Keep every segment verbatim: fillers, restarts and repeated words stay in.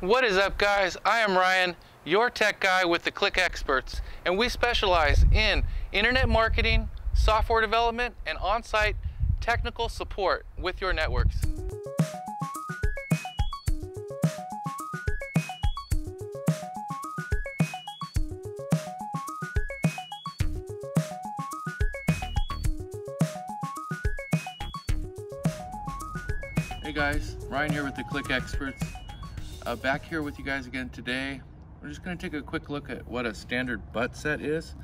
What is up, guys? I am Ryan, your tech guy with the Click Experts, and we specialize in internet marketing, software development, and on-site technical support with your networks. Hey guys, Ryan here with the Click Experts. Uh, back here with you guys again today. We're just going to take a quick look at what a standard butt set is.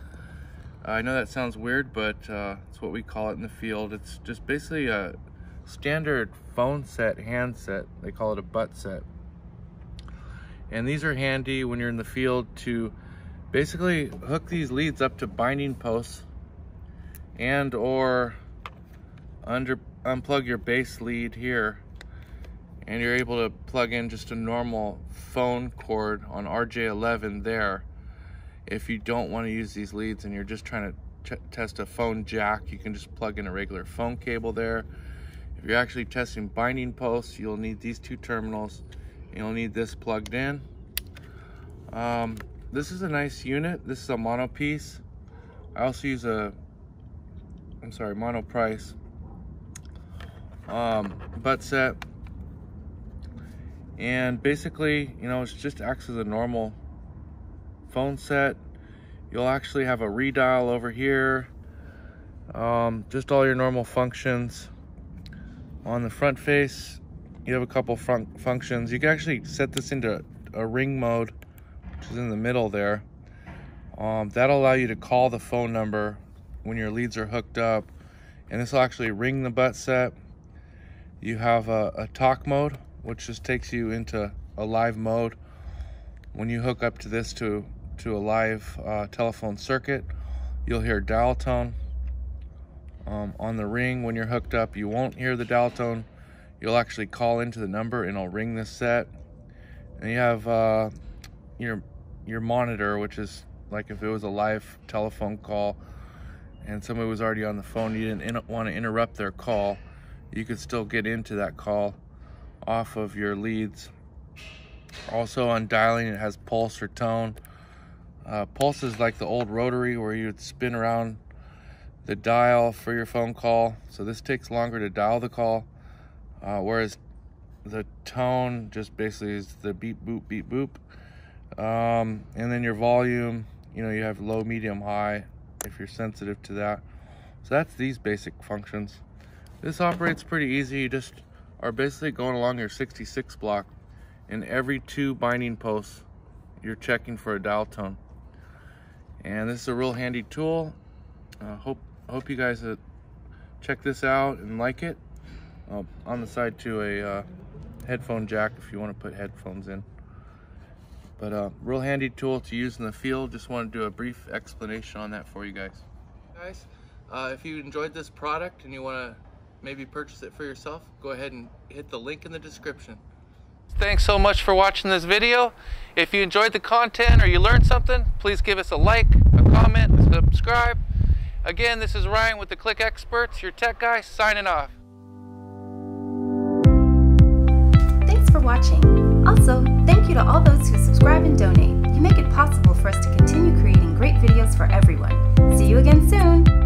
Uh, I know that sounds weird, but uh, it's what we call it in the field. It's just basically a standard phone set, handset. They call it a butt set. And these are handy when you're in the field to basically hook these leads up to binding posts and or under, unplug your base lead here. And you're able to plug in just a normal phone cord on R J eleven there. If you don't want to use these leads and you're just trying to test a phone jack, you can just plug in a regular phone cable there. If you're actually testing binding posts, you'll need these two terminals. You'll need this plugged in. Um, this is a nice unit. This is a Monoprice. I also use a, I'm sorry, Monoprice um, Buttset. And basically, you know, it just acts as a normal phone set. You'll actually have a redial over here. Um, just all your normal functions. On the front face, you have a couple front functions. You can actually set this into a ring mode, which is in the middle there. Um, that'll allow you to call the phone number when your leads are hooked up. And this will actually ring the butt set. You have a, a talk mode, which just takes you into a live mode. When you hook up to this to, to a live uh, telephone circuit, you'll hear dial tone. Um, on the ring, when you're hooked up, you won't hear the dial tone. You'll actually call into the number and it'll ring this set. And you have uh, your, your monitor, which is like if it was a live telephone call and somebody was already on the phone, you didn't in- want to interrupt their call, you could still get into that call off of your leads. Also on dialing, it has pulse or tone. Uh, pulse is like the old rotary where you would spin around the dial for your phone call. So this takes longer to dial the call. Uh, whereas the tone just basically is the beep, boop, beep, boop. Um, and then your volume, you know, you have low, medium, high, if you're sensitive to that. So that's these basic functions. This operates pretty easy. You just are basically going along your sixty-six block, and every two binding posts you're checking for a dial tone. And this is a real handy tool. Uh, hope hope you guys uh, check this out and like it. Uh, on the side too, a uh, headphone jack if you want to put headphones in. But a uh, real handy tool to use in the field. Just want to do a brief explanation on that for you guys. Guys, uh, if you enjoyed this product and you want to maybe purchase it for yourself, go ahead and hit the link in the description. Thanks so much for watching this video. If you enjoyed the content or you learned something, please give us a like, a comment, and subscribe. Again, this is Ryan with the Click Experts, your tech guy, signing off. Thanks for watching. Also, thank you to all those who subscribe and donate. You make it possible for us to continue creating great videos for everyone. See you again soon.